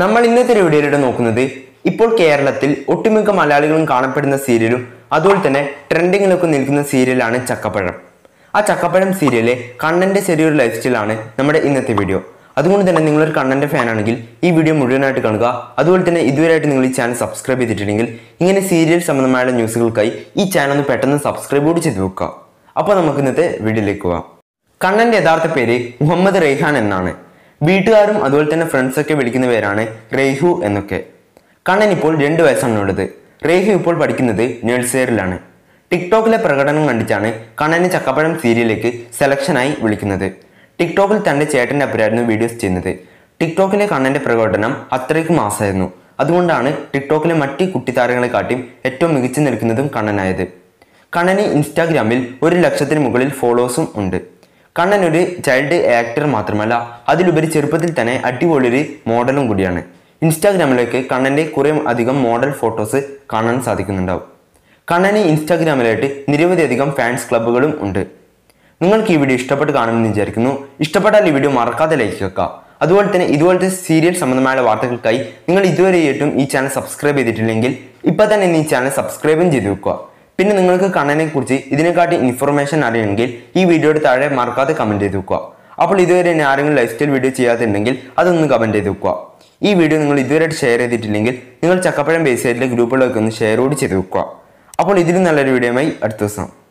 നമ്മൾ ഇന്നത്തെ വീഡിയോയിലൂടെ നോക്കുന്നത് ഇപ്പോൾ കേരളത്തിൽ ഒട്ടുമിക്ക മലയാളികളും കാണപ്പെടുന്ന സീരിയലും അതുപോലെ തന്നെ ട്രെൻഡിങ്ങിലൊക്കെ നിൽക്കുന്ന സീരിയലാണ് ചക്കപ്പഴം. ആ ചക്കപ്പഴം സീരിയലിലെ കണ്ണൻ്റെ ചെറിയൊരു ലൈഫ് സ്റ്റൈലാണ് നമ്മുടെ ഇന്നത്തെ വീഡിയോ. അതുകൊണ്ട് തന്നെ നിങ്ങളൊരു കണ്ണൻ്റെ ഫാനാണെങ്കിൽ ഈ വീഡിയോ മുഴുവനായിട്ട് കാണുക. അതുപോലെ തന്നെ ഇതുവരെയായിട്ട് നിങ്ങൾ ഈ ചാനൽ സബ്സ്ക്രൈബ് ചെയ്തിട്ടുണ്ടെങ്കിൽ ഇങ്ങനെ സീരിയൽ സംബന്ധമായ ന്യൂസുകൾക്കായി ഈ ചാനൽ ഒന്ന് പെട്ടെന്ന് സബ്സ്ക്രൈബ് കൂടി ചെയ്ത് വെക്കുക. അപ്പോൾ നമുക്ക് ഇന്നത്തെ വീഡിയോയിലേക്ക് പോകാം. കണ്ണൻ്റെ യഥാർത്ഥ പേര് മുഹമ്മദ് റെയ്ഹാൻ എന്നാണ്. വീട്ടുകാരും അതുപോലെ തന്നെ ഫ്രണ്ട്സൊക്കെ വിളിക്കുന്ന പേരാണ് റെയ്ഹു എന്നൊക്കെ. കണ്ണൻ ഇപ്പോൾ 2 വയസ്സാണുള്ളത്. റെയ്ഹു ഇപ്പോൾ പഠിക്കുന്നത് നഴ്സറിയിലാണ്. ടിക്ടോക്കിലെ പ്രകടനം കണ്ടിട്ടാണ് കണ്ണനെ ചക്കപ്പഴം സീരിയലിലേക്ക് സെലക്ഷനായി വിളിക്കുന്നത്. ടിക്ടോക്കിൽ തൻ്റെ ചേട്ടൻ്റെ അപ്പരായിരുന്നു വീഡിയോസ് ചെയ്യുന്നത്. ടിക്ടോക്കിലെ കണ്ണൻ്റെ പ്രകടനം അത്രയ്ക്ക് മാസമായിരുന്നു. അതുകൊണ്ടാണ് ടിക്ടോക്കിലെ മറ്റ് കുട്ടിത്താരങ്ങളെക്കാട്ടിയും ഏറ്റവും മികച്ചു നിൽക്കുന്നതും കണ്ണനായത്. കണ്ണന് ഇൻസ്റ്റാഗ്രാമിൽ 1 ലക്ഷത്തിന് മുകളിൽ ഫോളോവേഴ്സും ഉണ്ട്. കണ്ണൻ ഒരു ചൈൽഡ് ആക്ടർ മാത്രമല്ല, അതിലുപരി ചെറുപ്പത്തിൽ തന്നെ അടിപൊളിയൊരു മോഡലും കൂടിയാണ്. ഇൻസ്റ്റാഗ്രാമിലേക്ക് കണ്ണൻ്റെ കുറേ അധികം മോഡൽ ഫോട്ടോസ് കാണാൻ സാധിക്കുന്നുണ്ടാവും. കണ്ണന് ഇൻസ്റ്റാഗ്രാമിലായിട്ട് നിരവധി അധികം ഫാൻസ് ക്ലബ്ബുകളും ഉണ്ട്. നിങ്ങൾക്ക് ഈ വീഡിയോ ഇഷ്ടപ്പെട്ട് കാണുമെന്ന് വിചാരിക്കുന്നു. ഇഷ്ടപ്പെട്ടാൽ ഈ വീഡിയോ മറക്കാതെ ലൈക്ക് വെക്കുക. അതുപോലെ തന്നെ ഇതുപോലത്തെ സീരിയൽ സംബന്ധമായ വാർത്തകൾക്കായി നിങ്ങൾ ഇതുവരെയായിട്ടും ഈ ചാനൽ സബ്സ്ക്രൈബ് ചെയ്തിട്ടില്ലെങ്കിൽ ഇപ്പം തന്നെ ഈ ചാനൽ സബ്സ്ക്രൈബും ചെയ്ത് വെക്കുക. പിന്നെ നിങ്ങൾക്ക് കണ്ണനെ കുറിച്ച് ഇതിനെക്കാട്ടി ഇൻഫോർമേഷൻ അറിയണമെങ്കിൽ ഈ വീഡിയോയുടെ താഴെ മറക്കാതെ കമൻറ്റ് ചെയ്ത് വെക്കുക. അപ്പോൾ ഇതുവരെ തന്നെ ആരെങ്കിലും ലൈഫ് സ്റ്റൈൽ വീഡിയോ ചെയ്യാത്തുണ്ടെങ്കിൽ അതൊന്ന് കമൻറ്റ് ചെയ്ത് വെക്കുക. ഈ വീഡിയോ നിങ്ങൾ ഇതുവരെ ഷെയർ ചെയ്തിട്ടില്ലെങ്കിൽ നിങ്ങൾ ചക്കപ്പഴം ബേസ് ആയിട്ടുള്ള ഗ്രൂപ്പുകളിലൊക്കെ ഒന്ന് ഷെയർ കൂടി ചെയ്ത് വെക്കുക. അപ്പോൾ ഇതിലും നല്ലൊരു വീഡിയോയുമായി അടുത്ത ദിവസം.